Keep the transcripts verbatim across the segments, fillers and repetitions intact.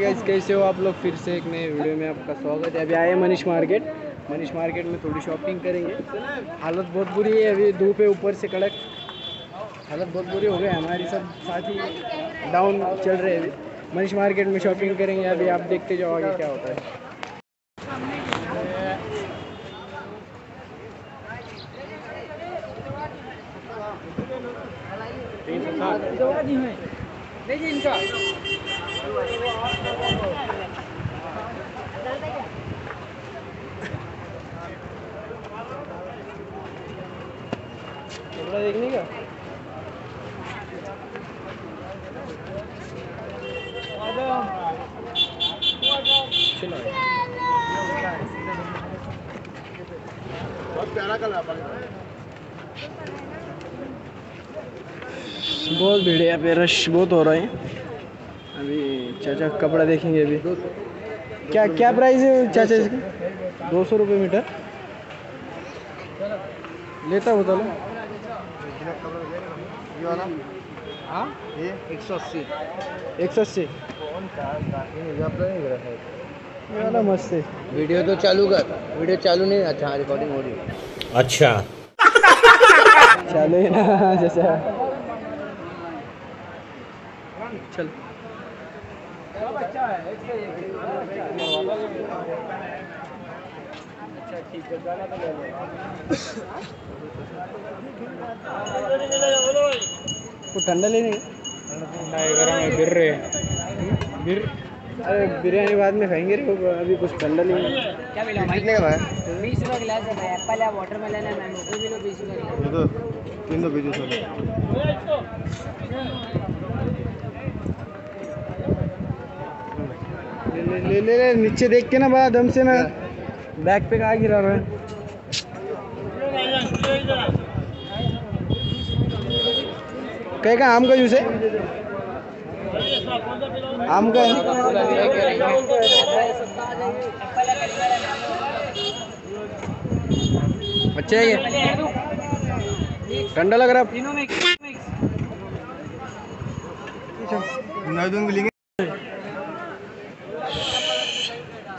Guys कैसे हो आप लोग, फिर से एक नए वीडियो में आपका स्वागत है। अभी आए मनीष मार्केट मनीष मार्केट में थोड़ी शॉपिंग करेंगे। हालत बहुत बुरी है, अभी धूप है ऊपर से कड़क, हालत बहुत बुरी हो गई। हमारे सब साथी डाउन चल रहे हैं। अभी मनीष मार्केट में शॉपिंग करेंगे, अभी आप देखते जाओ आगे क्या होता है। इनका कपड़ा देखने का बहुत प्यारा कलर है। बहुत भीड़ है यहाँ पे, रश बहुत हो रहा है। अभी चाचा कपड़ा देखेंगे। अभी क्या क्या प्राइस है चाचा इसका? दो सौ रुपये मीटर लेता हो तो एक सौ अस्सी एक सौ अस्सी वाला मस्त है। वीडियो तो चालू कर, वीडियो चालू नहीं। अच्छा रिकॉर्डिंग हो रही है। अच्छा चालू है ना चाचा, चल वो ठंडा लेने बिर रहे बिर। अरे बिरयानी बाद में खाएंगे रे, अभी कुछ ठंडा लेंगे। क्या मिला कितने का है? बीस रुपये गिलास है। एप्पल है, वाटरमेलन है, मैंगो कोई भी लो बीस रुपये। तीन दो बीस रुपये ले ले ले ले नीचे देख के ना, बड़ा दम से ना बैग पे कहाँ गिरा रहा है। कहीं का आम का जूस है, आम का अच्छा है। ये ठंडा लग रहा है।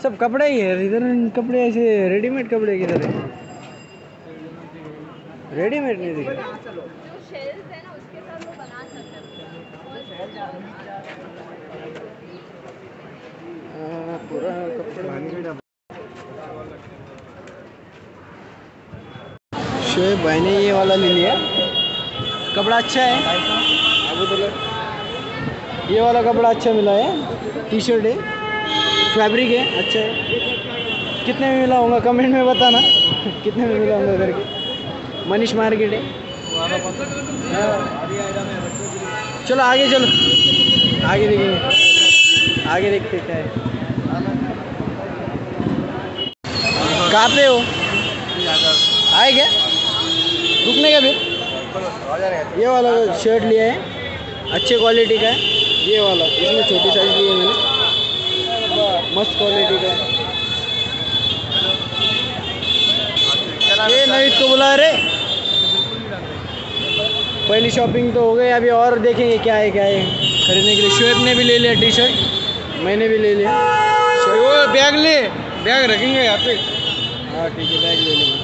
सब कपड़े ही है इधर, कपड़े ऐसे रेडीमेड कपड़े किधर है? रेडीमेड नहीं दिख रहा पूरा कपड़ा। शेर भाई ने ये वाला ले लिया, कपड़ा अच्छा है। ये वाला कपड़ा अच्छा मिला है, टी शर्ट है, फैब्रिक है, अच्छा है। कितने में मिला होगा कमेंट में बताना, कितने में मिला होगा करके। मनीष मार्केट है। चलो आगे चलो, आगे देखेंगे, आगे देखते क्या है। कहाँ पे हो? आए क्या रुकने का भी? ये वाला शर्ट लिया है, अच्छे क्वालिटी का है। ये वाला इसमें छोटी साइज ली है मैंने, मस्त क्वालिटी का। ये नवीद को बुला रहे। पहली शॉपिंग तो हो गई, अभी और देखेंगे क्या है क्या है खरीदने के लिए। श्वेत ने भी ले लिया टी शर्ट, मैंने भी ले लिया। वो बैग ले, बैग रखेंगे यहाँ पे। हाँ ठीक है, बैग ले लेंगे।